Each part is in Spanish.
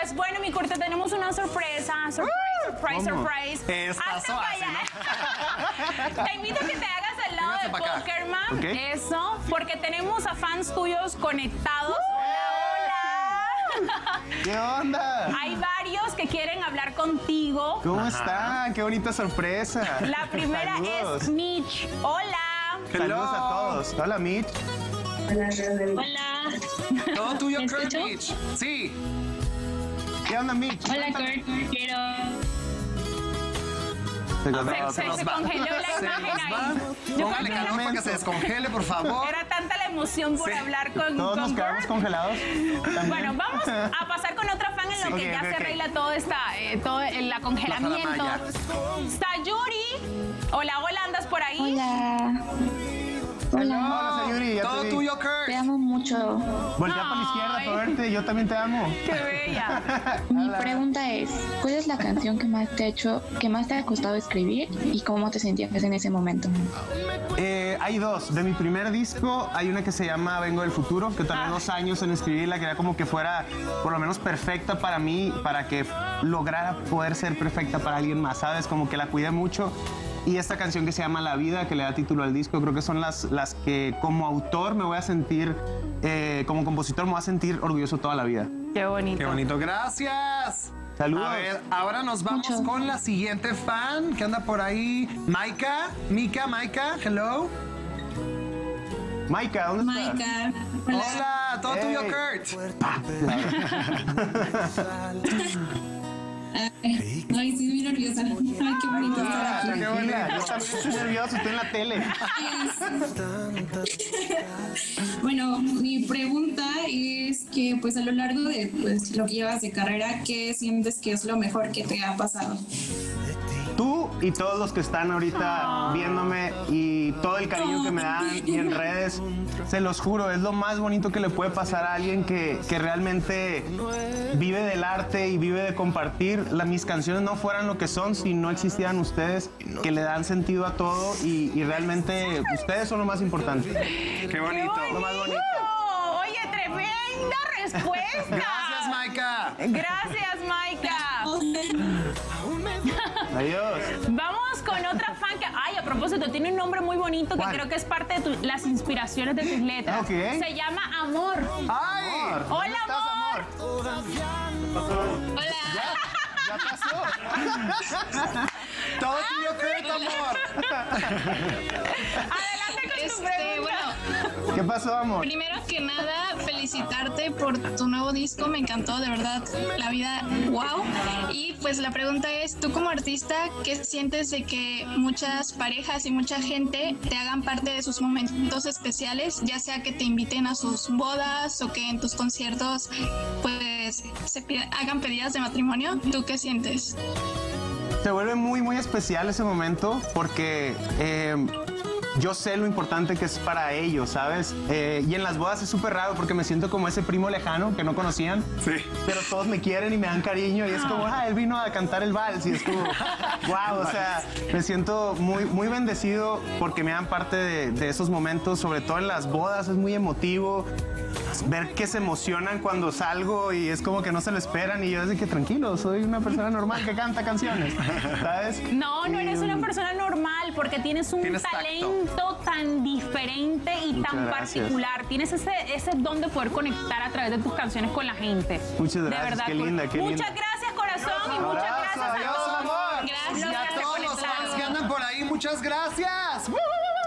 Pues bueno, mi Kurt, tenemos una sorpresa. Surprise. Está sola. Te invito a que te hagas al lado de Poker Man. Okay. Eso, porque tenemos a fans tuyos conectados. ¿Qué onda? Hay varios que quieren hablar contigo. ¿Cómo están? ¡Qué bonita sorpresa! La primera es Mitch. ¡Hola! Saludos a todos. ¡Hola, Mitch! Hola. Hola. ¿Todo tuyo, Kurt, Mitch? Sí. ¿Qué onda, Mitch? Hola, Kurt. Quiero... Se congeló la imagen ahí. Póngale calor para que se descongele, por favor. Era tanta la emoción por hablar con Kurt. Todos nos quedamos congelados. Bueno, vamos a pasar con otra fan en lo que ya se arregla todo el congelamiento. Está Yuri. Hola, hola, ¿andas por ahí? Hola. Hola, Yuri. Todo tuyo, Kurt. Te amo mucho. Voltea para la izquierda para verte. Yo también te amo. Qué bella. Mi pregunta es, ¿cuál es la canción que más te ha costado escribir y cómo te sentías en ese momento? Hay dos. De mi primer disco hay una que se llama Vengo del Futuro, que tardé 2 años en escribirla, que era como que fuera por lo menos perfecta para mí, para que lograra poder ser perfecta para alguien más, ¿sabes? Como que la cuidé mucho. Y esta canción que se llama La Vida, que le da título al disco, creo que son las que como autor me voy a sentir, como compositor me voy a sentir orgulloso toda la vida. Qué bonito. Qué bonito, gracias. Saludos. A ver, ahora nos vamos con la siguiente fan que anda por ahí. Maika, Maika, hello. Maika, ¿dónde estás? Maika. Hola, todo tuyo, Kurt. Ay, sí, muy nerviosa. Ay, qué bonito estar aquí. Qué bonita. Yo también estoy nerviosa, estoy en la tele. Bueno, mi pregunta es que, pues, a lo largo de lo que llevas de carrera, ¿qué sientes que es lo mejor que te ha pasado? Tú y todos los que están ahorita viéndome y todo el cariño que me dan y en redes, se los juro, es lo más bonito que le puede pasar a alguien que realmente vive del arte y vive de compartir. Mis canciones no fueran lo que son si no existieran ustedes, que le dan sentido a todo y realmente ustedes son lo más importante. ¡Qué bonito! Lo más bonito. Oye, tremenda respuesta. Gracias, Maika. Gracias, Maika. Adiós. Vamos con otra fan que, ay, a propósito, tiene un nombre muy bonito que creo que es parte de las inspiraciones de tus letras. Okay. Se llama Amor. ¡Ay! Amor. ¡Hola, Amor! ¡Hola! ¿Ya pasó? Todo tuyo, Kurt, Amor. Adelante con tu pregunta. Bueno, ¿qué pasó, Amor? Primero que nada, felicitarte por tu nuevo disco. Me encantó, de verdad. La vida, wow. Y pues la pregunta es, tú como artista, ¿qué sientes de que muchas parejas y mucha gente te hagan parte de sus momentos especiales? Ya sea que te inviten a sus bodas o que en tus conciertos, pues, hagan pedidas de matrimonio. ¿Tú qué sientes? Se vuelve muy, muy especial ese momento porque yo sé lo importante que es para ellos, ¿sabes? Y en las bodas es súper raro porque me siento como ese primo lejano que no conocían, pero todos me quieren y me dan cariño y es como, ah, él vino a cantar el vals y es como, wow, o sea, me siento muy, muy bendecido porque me dan parte de esos momentos, sobre todo en las bodas, es muy emotivo. Ver que se emocionan cuando salgo y es como que no se lo esperan y yo digo que tranquilo, soy una persona normal que canta canciones, ¿sabes? No, no eres una persona normal porque tienes un talento tan diferente y tan particular. Tienes ese don de poder conectar a través de tus canciones con la gente. Muchas gracias, de verdad, qué linda, qué linda. Muchas gracias, corazón, y muchas gracias a todos. Amor. Gracias a todos los que andan por ahí, muchas gracias.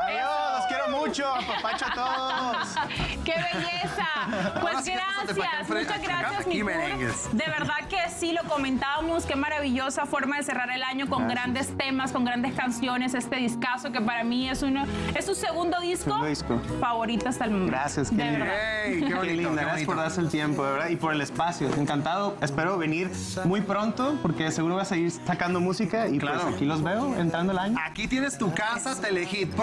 Adiós, los quiero mucho, apapacho a todos. ¡Qué belleza! Pues sí, gracias, muchas gracias, mi Kurt. De verdad que sí, lo comentábamos, qué maravillosa forma de cerrar el año con grandes temas, con grandes canciones, este discazo que para mí es su segundo disco, favorito hasta el momento. Gracias, qué lindo. Hey, qué bonito, gracias por darse el tiempo, de verdad, y por el espacio. Encantado, espero venir muy pronto, porque seguro vas a seguir sacando música y pues aquí los veo entrando el año. Aquí tienes tu casa, TeleHit.